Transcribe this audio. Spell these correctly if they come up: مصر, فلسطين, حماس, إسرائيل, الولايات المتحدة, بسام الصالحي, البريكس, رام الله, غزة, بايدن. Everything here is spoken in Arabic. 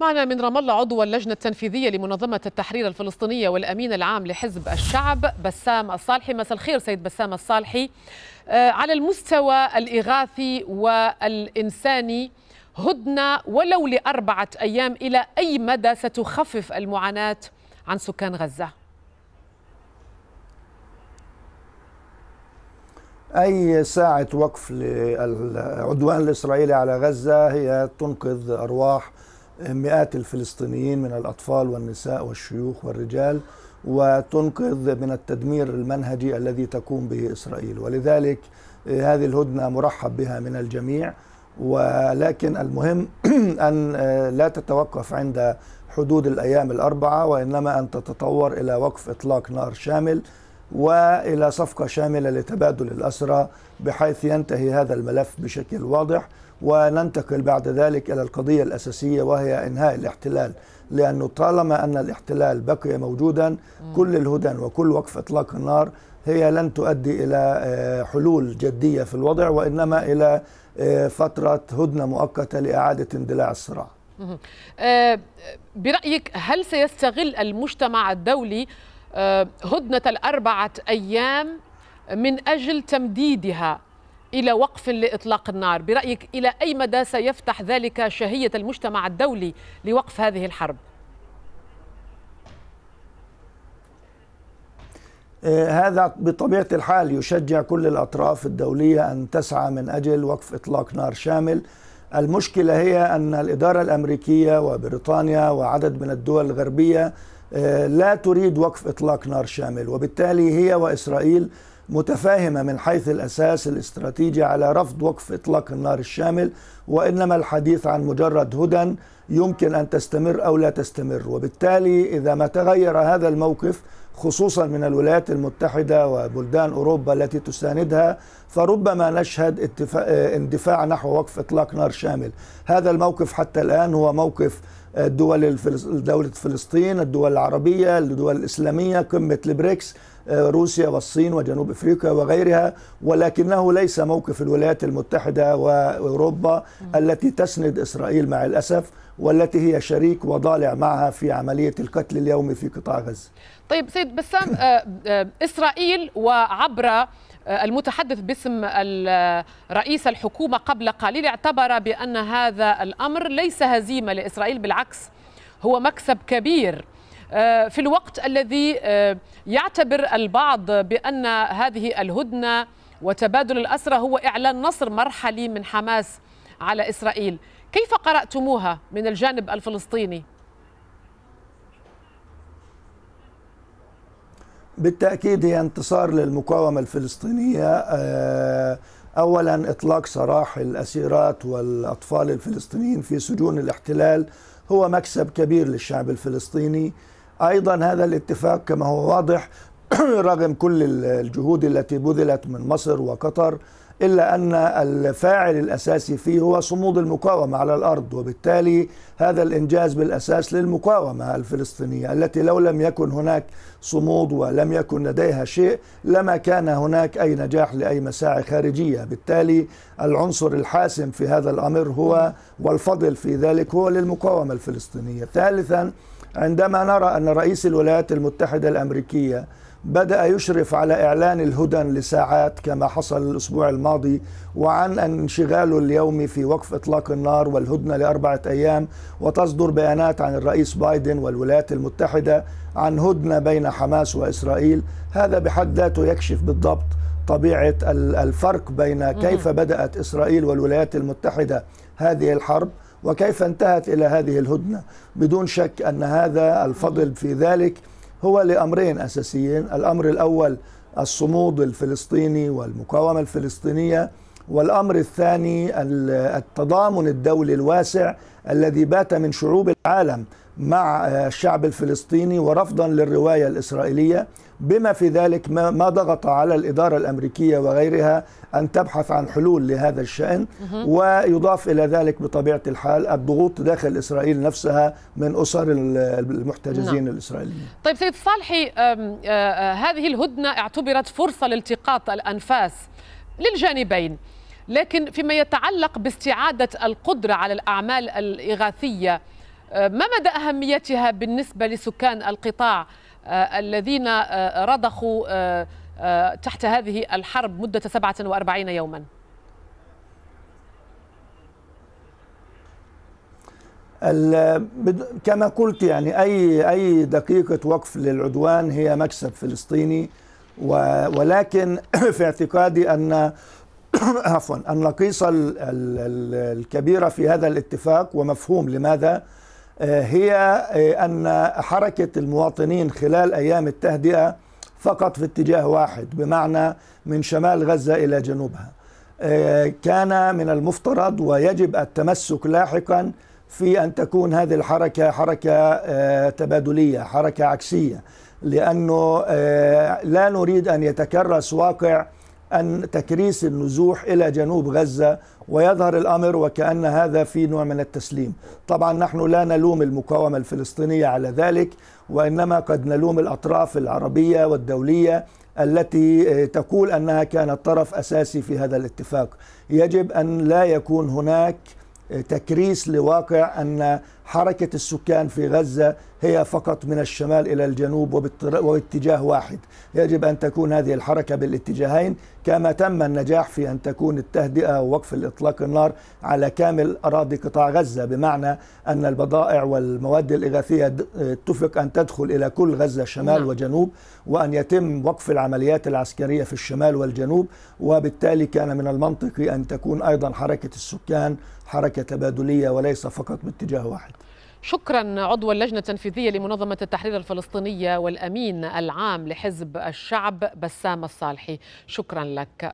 معنا من رام الله عضو اللجنة التنفيذية لمنظمة التحرير الفلسطينية والأمين العام لحزب الشعب بسام الصالحي. مساء الخير سيد بسام الصالحي. على المستوى الإغاثي والإنساني، هدنة ولو لأربعة أيام، إلى أي مدى ستخفف المعاناة عن سكان غزة؟ أي ساعة وقف للعدوان الإسرائيلي على غزة هي تنقذ أرواح مئات الفلسطينيين من الأطفال والنساء والشيوخ والرجال، وتنقذ من التدمير المنهجي الذي تقوم به إسرائيل. ولذلك هذه الهدنة مرحب بها من الجميع، ولكن المهم أن لا تتوقف عند حدود الأيام الأربعة، وإنما أن تتطور إلى وقف إطلاق نار شامل وإلى صفقة شاملة لتبادل الأسرى، بحيث ينتهي هذا الملف بشكل واضح، وننتقل بعد ذلك إلى القضية الأساسية وهي إنهاء الاحتلال، لأنه طالما أن الاحتلال بقي موجودا كل الهدن وكل وقف إطلاق النار هي لن تؤدي إلى حلول جدية في الوضع، وإنما إلى فترة هدنة مؤقتة لإعادة اندلاع الصراع. برأيك هل سيستغل المجتمع الدولي هدنة الأربعة أيام من أجل تمديدها إلى وقف لإطلاق النار؟ برأيك إلى أي مدى سيفتح ذلك شهية المجتمع الدولي لوقف هذه الحرب؟ هذا بطبيعة الحال يشجع كل الأطراف الدولية أن تسعى من أجل وقف إطلاق نار شامل. المشكلة هي أن الإدارة الأمريكية وبريطانيا وعدد من الدول الغربية لا تريد وقف إطلاق نار شامل، وبالتالي هي وإسرائيل متفاهمة من حيث الأساس الاستراتيجي على رفض وقف إطلاق النار الشامل، وإنما الحديث عن مجرد هدن يمكن أن تستمر أو لا تستمر. وبالتالي إذا ما تغير هذا الموقف، خصوصا من الولايات المتحدة وبلدان أوروبا التي تساندها، فربما نشهد اندفاع نحو وقف إطلاق نار شامل. هذا الموقف حتى الآن هو موقف دولة فلسطين، الدول العربية، الدول الإسلامية، قمة البريكس، روسيا والصين وجنوب أفريقيا وغيرها، ولكنه ليس موقف الولايات المتحدة وأوروبا التي تسند إسرائيل مع الأسف، والتي هي شريك وضالع معها في عملية القتل اليومي في قطاع غزة. طيب سيد بسام، إسرائيل وعبر المتحدث باسم رئيس الحكومة قبل قليل اعتبر بأن هذا الأمر ليس هزيمة لإسرائيل، بالعكس هو مكسب كبير، في الوقت الذي يعتبر البعض بأن هذه الهدنة وتبادل الأسرى هو إعلان نصر مرحلي من حماس على إسرائيل. كيف قرأتموها من الجانب الفلسطيني؟ بالتأكيد هي انتصار للمقاومة الفلسطينية. أولا إطلاق سراح الأسيرات والأطفال الفلسطينيين في سجون الاحتلال هو مكسب كبير للشعب الفلسطيني. أيضا هذا الاتفاق كما هو واضح رغم كل الجهود التي بذلت من مصر وقطر، إلا أن الفاعل الأساسي فيه هو صمود المقاومة على الأرض، وبالتالي هذا الإنجاز بالأساس للمقاومة الفلسطينية، التي لو لم يكن هناك صمود ولم يكن لديها شيء لما كان هناك أي نجاح لأي مساعي خارجية. بالتالي العنصر الحاسم في هذا الأمر هو، والفضل في ذلك هو للمقاومة الفلسطينية. ثالثا، عندما نرى أن رئيس الولايات المتحدة الأمريكية بدأ يشرف على إعلان الهدن لساعات كما حصل الأسبوع الماضي، وعن انشغاله اليومي في وقف إطلاق النار والهدنة لأربعة أيام، وتصدر بيانات عن الرئيس بايدن والولايات المتحدة عن هدنة بين حماس وإسرائيل، هذا بحد ذاته يكشف بالضبط طبيعة الفرق بين كيف بدأت إسرائيل والولايات المتحدة هذه الحرب وكيف انتهت إلى هذه الهدنة. بدون شك أن هذا الفضل في ذلك هو لأمرين أساسيين: الأمر الأول الصمود الفلسطيني والمقاومة الفلسطينية، والأمر الثاني التضامن الدولي الواسع الذي بات من شعوب العالم مع الشعب الفلسطيني، ورفضا للرواية الإسرائيلية، بما في ذلك ما ضغط على الإدارة الأمريكية وغيرها أن تبحث عن حلول لهذا الشأن. ويضاف إلى ذلك بطبيعة الحال الضغوط داخل إسرائيل نفسها من أسر المحتجزين الإسرائيليين. طيب سيد الصالحي، هذه الهدنة اعتبرت فرصة لالتقاط الأنفاس للجانبين، لكن فيما يتعلق باستعادة القدرة على الأعمال الإغاثية، ما مدى أهميتها بالنسبة لسكان القطاع الذين رضخوا تحت هذه الحرب مدة 47 يوما؟ كما قلت يعني أي دقيقة وقف للعدوان هي مكسب فلسطيني، ولكن في اعتقادي أن عفوا النقيصة الكبيرة في هذا الاتفاق ومفهوم لماذا هي أن حركة المواطنين خلال أيام التهدئة فقط في اتجاه واحد، بمعنى من شمال غزة إلى جنوبها. كان من المفترض ويجب التمسك لاحقا في أن تكون هذه الحركة حركة تبادلية، حركة عكسية، لأنه لا نريد أن يتكرس واقع أن تكريس النزوح إلى جنوب غزة ويظهر الأمر وكأن هذا في نوع من التسليم. طبعا نحن لا نلوم المقاومة الفلسطينية على ذلك، وإنما قد نلوم الأطراف العربية والدولية التي تقول أنها كانت طرف أساسي في هذا الاتفاق. يجب أن لا يكون هناك تكريس لواقع أن حركة السكان في غزة هي فقط من الشمال إلى الجنوب وباتجاه واحد. يجب أن تكون هذه الحركة بالاتجاهين، كما تم النجاح في أن تكون التهدئة ووقف الإطلاق النار على كامل أراضي قطاع غزة، بمعنى أن البضائع والمواد الإغاثية اتفق أن تدخل إلى كل غزة شمال وجنوب، وأن يتم وقف العمليات العسكرية في الشمال والجنوب. وبالتالي كان من المنطقي أن تكون أيضا حركة السكان حركة تبادلية وليس فقط باتجاه واحد. شكرا. عضو اللجنة التنفيذية لمنظمة التحرير الفلسطينية والأمين العام لحزب الشعب بسام الصالحي، شكرا لك.